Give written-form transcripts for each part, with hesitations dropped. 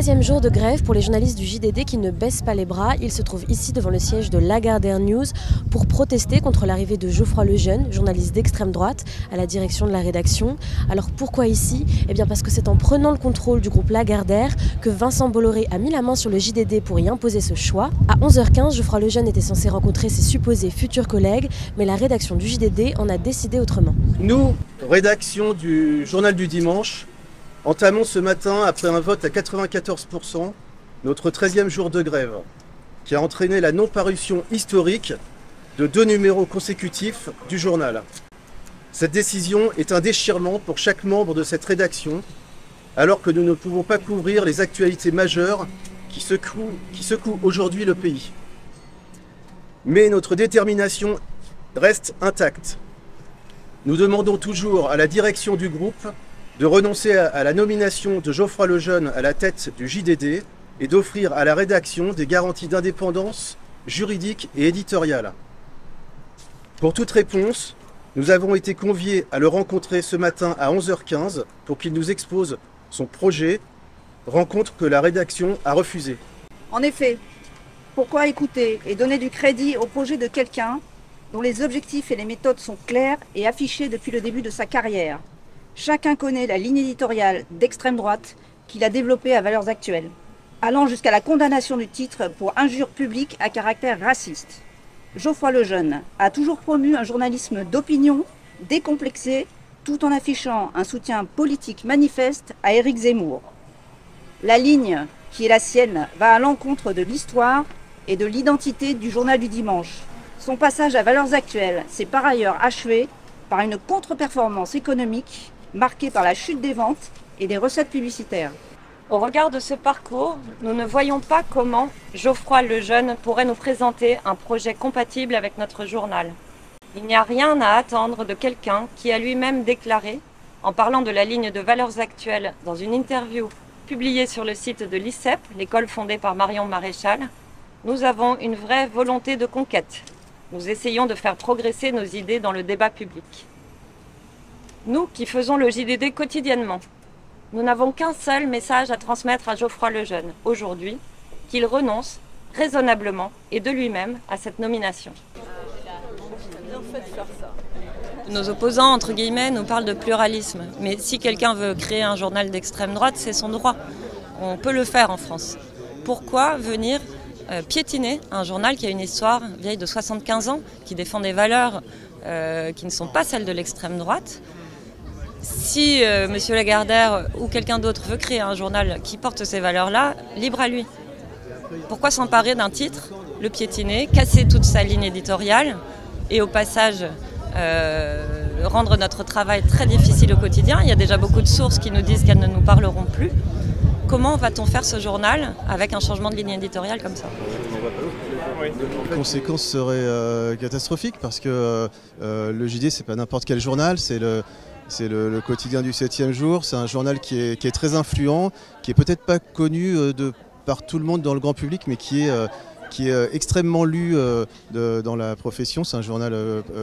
13e jour de grève pour les journalistes du JDD qui ne baissent pas les bras. Ils se trouvent ici devant le siège de Lagardère News pour protester contre l'arrivée de Geoffroy Lejeune, journaliste d'extrême droite, à la direction de la rédaction. Alors pourquoi ici? Eh bien parce que c'est en prenant le contrôle du groupe Lagardère que Vincent Bolloré a mis la main sur le JDD pour y imposer ce choix. À 11h15, Geoffroy Lejeune était censé rencontrer ses supposés futurs collègues, mais la rédaction du JDD en a décidé autrement. Nous, rédaction du journal du dimanche, entamons ce matin, après un vote à 94%, notre 13e jour de grève, qui a entraîné la non-parution historique de 2 numéros consécutifs du journal. Cette décision est un déchirement pour chaque membre de cette rédaction, alors que nous ne pouvons pas couvrir les actualités majeures qui secouent aujourd'hui le pays. Mais notre détermination reste intacte. Nous demandons toujours à la direction du groupe de renoncer à la nomination de Geoffroy Lejeune à la tête du JDD et d'offrir à la rédaction des garanties d'indépendance juridique et éditoriale. Pour toute réponse, nous avons été conviés à le rencontrer ce matin à 11h15 pour qu'il nous expose son projet, rencontre que la rédaction a refusée. En effet, pourquoi écouter et donner du crédit au projet de quelqu'un dont les objectifs et les méthodes sont clairs et affichés depuis le début de sa carrière ? Chacun connaît la ligne éditoriale d'extrême droite qu'il a développée à Valeurs Actuelles, allant jusqu'à la condamnation du titre pour injure publique à caractère raciste. Geoffroy Lejeune a toujours promu un journalisme d'opinion décomplexé, tout en affichant un soutien politique manifeste à Éric Zemmour. La ligne qui est la sienne va à l'encontre de l'histoire et de l'identité du journal du dimanche. Son passage à Valeurs Actuelles s'est par ailleurs achevé par une contre-performance économique marquée par la chute des ventes et des recettes publicitaires. Au regard de ce parcours, nous ne voyons pas comment Geoffroy Lejeune pourrait nous présenter un projet compatible avec notre journal. Il n'y a rien à attendre de quelqu'un qui a lui-même déclaré, en parlant de la ligne de Valeurs Actuelles dans une interview publiée sur le site de l'ICEP, l'école fondée par Marion Maréchal, « Nous avons une vraie volonté de conquête. Nous essayons de faire progresser nos idées dans le débat public. » Nous qui faisons le JDD quotidiennement, nous n'avons qu'un seul message à transmettre à Geoffroy Lejeune aujourd'hui, qu'il renonce raisonnablement et de lui-même à cette nomination. Nos opposants, entre guillemets, nous parlent de pluralisme. Mais si quelqu'un veut créer un journal d'extrême droite, c'est son droit. On peut le faire en France. Pourquoi venir piétiner un journal qui a une histoire vieille de 75 ans, qui défend des valeurs qui ne sont pas celles de l'extrême droite? Si M. Lagardère ou quelqu'un d'autre veut créer un journal qui porte ces valeurs-là, libre à lui. Pourquoi s'emparer d'un titre, le piétiner, casser toute sa ligne éditoriale et au passage rendre notre travail très difficile au quotidien? Il y a déjà beaucoup de sources qui nous disent qu'elles ne nous parleront plus. Comment va-t-on faire ce journal avec un changement de ligne éditoriale comme ça? Les conséquences seraient catastrophiques parce que le JD, c'est pas n'importe quel journal, c'est le quotidien du 7e jour, c'est un journal qui est très influent, qui est peut-être pas connu par tout le monde dans le grand public, mais qui est extrêmement lu dans la profession. C'est un journal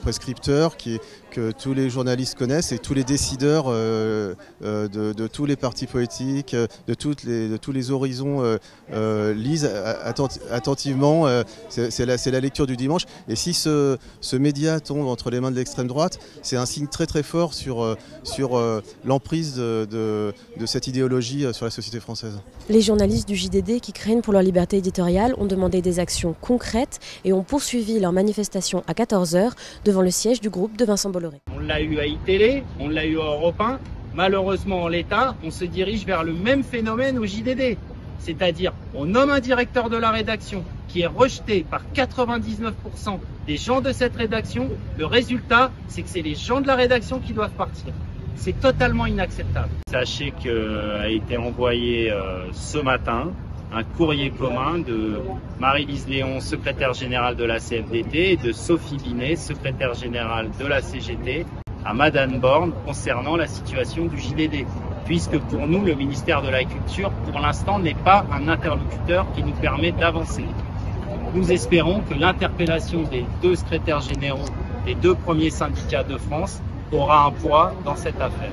prescripteur que tous les journalistes connaissent et tous les décideurs de tous les partis politiques, de tous les horizons lisent attentivement. C'est la lecture du dimanche. Et si ce média tombe entre les mains de l'extrême droite, c'est un signe très très fort sur l'emprise de cette idéologie sur la société française. Les journalistes du JDD qui craignent pour leur liberté éditoriale ont demandé des actions concrètes et ont poursuivi leur manifestation à 14h devant le siège du groupe de Vincent Bolloré. On l'a eu à Itélé, on l'a eu à Europe 1. Malheureusement, en l'état, on se dirige vers le même phénomène au JDD. C'est-à-dire, on nomme un directeur de la rédaction qui est rejeté par 99% des gens de cette rédaction. Le résultat, c'est que c'est les gens de la rédaction qui doivent partir. C'est totalement inacceptable. Sachez qu'a été envoyé ce matin un courrier commun de Marie-Lise Léon, secrétaire générale de la CFDT, et de Sophie Binet, secrétaire générale de la CGT, à Madame Borne concernant la situation du JDD. Puisque pour nous, le ministère de la Culture, pour l'instant, n'est pas un interlocuteur qui nous permet d'avancer. Nous espérons que l'interpellation des 2 secrétaires généraux des 2 premiers syndicats de France aura un poids dans cette affaire.